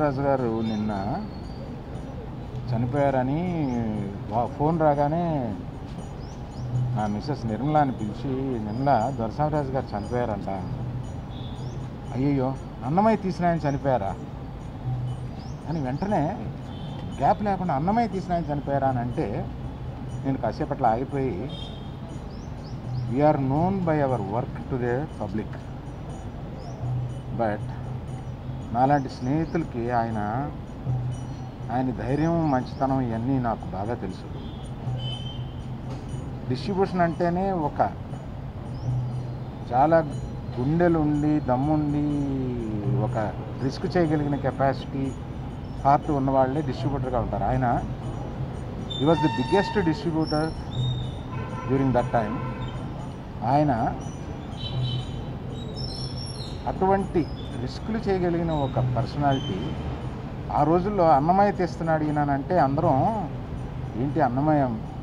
రాజు గారు నిన్న చనిపోయారని ఫోన్ రాగానే నా మిస్సెస్ నిర్మలాని పిలిచి, నిర్మలా దొరసామరాజు గారు చనిపోయారంట, అయ్యయ్యో అన్నమయ్య తీసిన ఆయన చనిపోయారా అని వెంటనే గ్యాప్ లేకుండా అన్నమయ్య తీసిన ఆయన చనిపోయారా అని అంటే నేను కాసేపట్లో ఆగిపోయి, we're known by our work to the public, but నాలాంటి స్నేహితులకి ఆయన ధైర్యం, మంచితనం ఇవన్నీ నాకు బాగా తెలుసు. డిస్ట్రిబ్యూషన్ అంటేనే ఒక చాలా గుండెలుండి, దమ్ముండి, ఒక రిస్క్ చేయగలిగిన కెపాసిటీ, హార్ట్ ఉన్నవాళ్ళే డిస్ట్రిబ్యూటర్గా ఉంటారు. ఆయన he was the biggest distributor during that time. ఆయన అటువంటి రిస్కులు చేయగలిగిన ఒక పర్సనాలిటీ. ఆ రోజుల్లో అన్నమయ్య తెస్తున్నాడు ఈయనంటే అందరం ఏంటి అన్నమయ్య,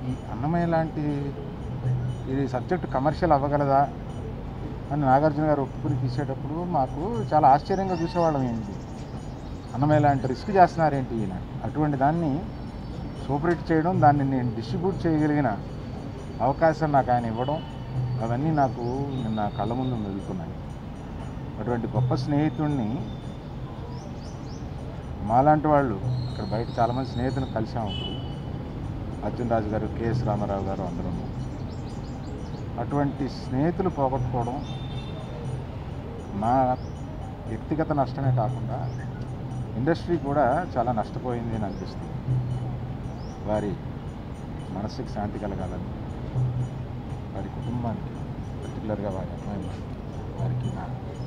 ఈ అన్నమయ్య లాంటి ఇది సబ్జెక్ట్ కమర్షియల్ అవ్వగలదా అని నాగార్జున గారు ఒప్పుకుని తీసేటప్పుడు మాకు చాలా ఆశ్చర్యంగా చూసేవాళ్ళం. ఏంటి అన్నమయ్య లాంటి రిస్క్ చేస్తున్నారేంటి ఈయన, అటువంటి దాన్ని సూపరేట్ చేయడం, దాన్ని నేను డిస్ట్రిబ్యూట్ చేయగలిగిన అవకాశం నాకు ఆయన ఇవ్వడం, అవన్నీ నాకు నిన్న కళ్ళ ముందు మెదులుతున్నాయి. అటువంటి గొప్ప స్నేహితుడిని మాలాంటి వాళ్ళు ఇక్కడ బయట చాలామంది స్నేహితులను కలిసాము. అర్జున్ రాజు గారు, కెఎస్ రామారావు గారు, అందరూ అటువంటి స్నేహితులు పోగొట్టుకోవడం నా వ్యక్తిగత నష్టమే కాకుండా ఇండస్ట్రీ కూడా చాలా నష్టపోయింది అని అనిపిస్తుంది. వారి మనసుకి శాంతి కలగాలని, వారి కుటుంబానికి పర్టికులర్గా వారి అమ్మాయి వారికి నా